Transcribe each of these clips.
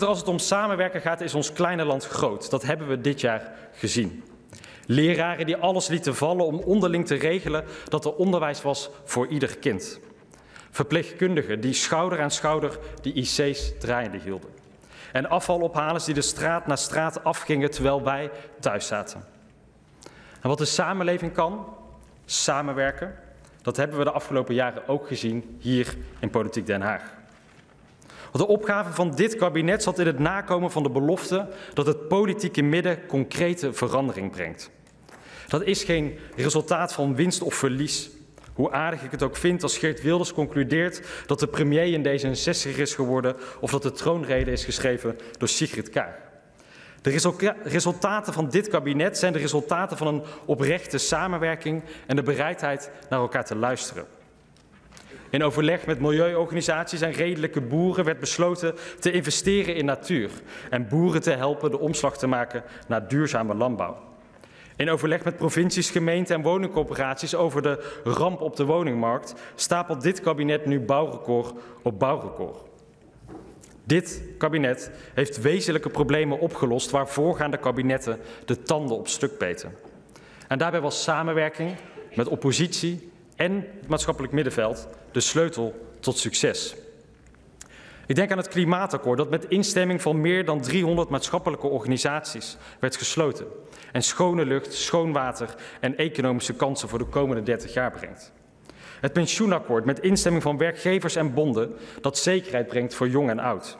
Als het om samenwerken gaat, is ons kleine land groot. Dat hebben we dit jaar gezien. Leraren die alles lieten vallen om onderling te regelen dat er onderwijs was voor ieder kind. Verpleegkundigen die schouder aan schouder die IC's draaiende hielden. En afvalophalers die de straat na straat afgingen terwijl wij thuis zaten. En wat de samenleving kan, samenwerken, dat hebben we de afgelopen jaren ook gezien hier in Politiek Den Haag. De opgave van dit kabinet zat in het nakomen van de belofte dat het politieke midden concrete verandering brengt. Dat is geen resultaat van winst of verlies. Hoe aardig ik het ook vind als Geert Wilders concludeert dat de premier een D66er is geworden of dat de troonrede is geschreven door Sigrid Kaag. De resultaten van dit kabinet zijn de resultaten van een oprechte samenwerking en de bereidheid naar elkaar te luisteren. In overleg met milieuorganisaties en redelijke boeren werd besloten te investeren in natuur en boeren te helpen de omslag te maken naar duurzame landbouw. In overleg met provincies, gemeenten en woningcorporaties over de ramp op de woningmarkt stapelt dit kabinet nu bouwrecord op bouwrecord. Dit kabinet heeft wezenlijke problemen opgelost waar voorgaande kabinetten de tanden op stuk beten. En daarbij was samenwerking met oppositie en het maatschappelijk middenveld de sleutel tot succes. Ik denk aan het Klimaatakkoord dat met instemming van meer dan 300 maatschappelijke organisaties werd gesloten en schone lucht, schoon water en economische kansen voor de komende 30 jaar brengt. Het Pensioenakkoord met instemming van werkgevers en bonden dat zekerheid brengt voor jong en oud.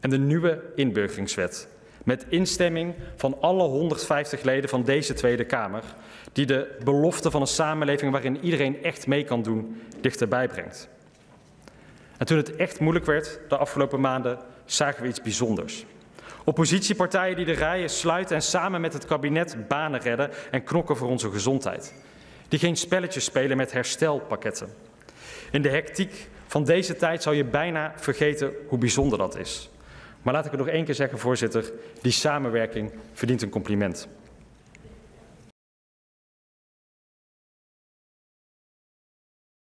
En de nieuwe Inburgeringswet met instemming van alle 150 leden van deze Tweede Kamer, die de belofte van een samenleving waarin iedereen echt mee kan doen, dichterbij brengt. En toen het echt moeilijk werd de afgelopen maanden, zagen we iets bijzonders. Oppositiepartijen die de rijen sluiten en samen met het kabinet banen redden en knokken voor onze gezondheid. Die geen spelletjes spelen met herstelpakketten. In de hectiek van deze tijd zou je bijna vergeten hoe bijzonder dat is. Maar laat ik het nog één keer zeggen, voorzitter, die samenwerking verdient een compliment.